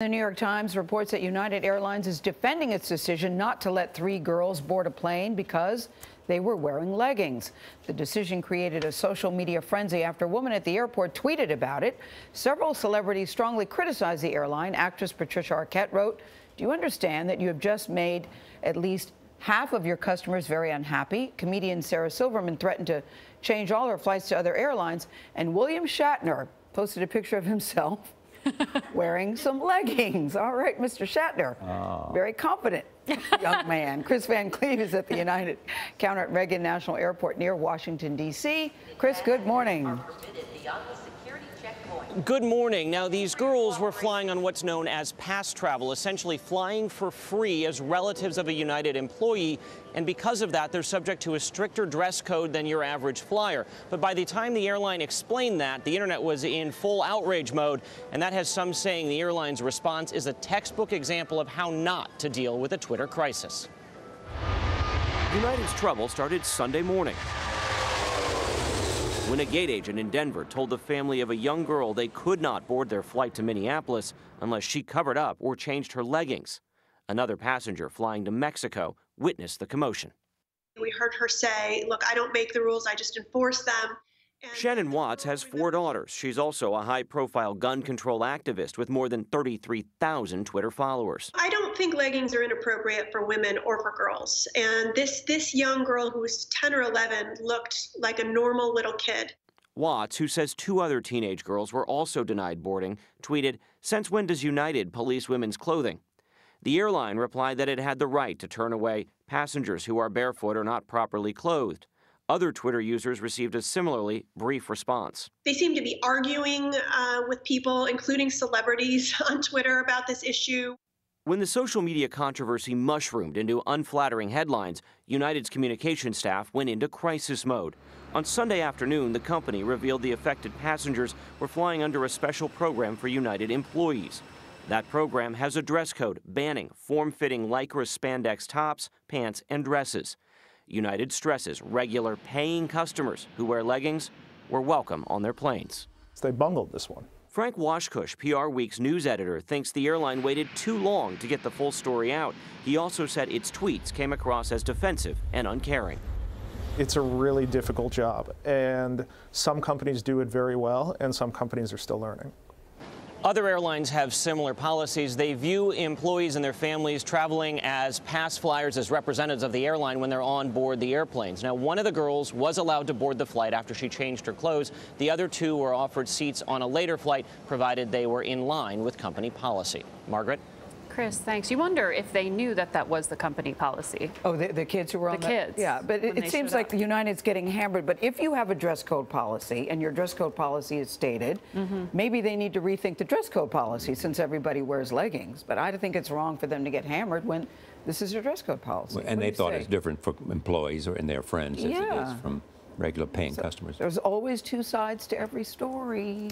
The New York Times reports that United Airlines is defending its decision not to let three girls board a plane because they were wearing leggings. The decision created a social media frenzy after a woman at the airport tweeted about it. Several celebrities strongly criticized the airline. Actress Patricia Arquette wrote, "Do you understand that you have just made at least half of your customers very unhappy?" Comedian Sarah Silverman threatened to change all her flights to other airlines. And William Shatner posted a picture of himself wearing some leggings. All right, Mr. Shatner, very confident young man. Kris Van Cleave is at the United counter at Reagan National Airport near Washington, D.C. Kris, good morning. Good morning. Now, these girls were flying on what's known as pass travel, essentially flying for free as relatives of a United employee. And because of that, they're subject to a stricter dress code than your average flyer. But by the time the airline explained that, the internet was in full outrage mode. And that has some saying the airline's response is a textbook example of how not to deal with a Twitter crisis. United's trouble started Sunday morning when a gate agent in Denver told the family of a young girl they could not board their flight to Minneapolis unless she covered up or changed her leggings. Another passenger flying to Mexico witnessed the commotion. We heard her say, "Look, I don't make the rules, I just enforce them." And Shannon Watts has four daughters. She's also a high-profile gun control activist with more than 33,000 Twitter followers. I don't think leggings are inappropriate for women or for girls. And this young girl who was 10 or 11 looked like a normal little kid. Watts, who says two other teenage girls were also denied boarding, tweeted, "Since when does United police women's clothing?" The airline replied that it had the right to turn away passengers who are barefoot or not properly clothed. Other Twitter users received a similarly brief response. They seem to be arguing with people, including celebrities, on Twitter about this issue. When the social media controversy mushroomed into unflattering headlines, United's communication staff went into crisis mode. On Sunday afternoon, the company revealed the affected passengers were flying under a special program for United employees. That program has a dress code banning form-fitting Lycra spandex tops, pants, and dresses. United stresses regular paying customers who wear leggings were welcome on their planes. They bungled this one. Frank Washkus, PR Week's news editor, thinks the airline waited too long to get the full story out. He also said its tweets came across as defensive and uncaring. It's a really difficult job, and some companies do it very well, and some companies are still learning. Other airlines have similar policies. They view employees and their families traveling as pass flyers, as representatives of the airline when they're on board the airplanes. Now, one of the girls was allowed to board the flight after she changed her clothes. The other two were offered seats on a later flight, provided they were in line with company policy. Margaret? Kris, thanks. You wonder if they knew that that was the company policy. Oh, the kids who were on the kids. Yeah, but it seems like United's getting hammered. But if you have a dress code policy and your dress code policy is stated, maybe they need to rethink the dress code policy since everybody wears leggings. But I think it's wrong for them to get hammered when this is your dress code policy. And they thought it's different for employees or and their friends as it is from regular paying customers. There's always two sides to every story.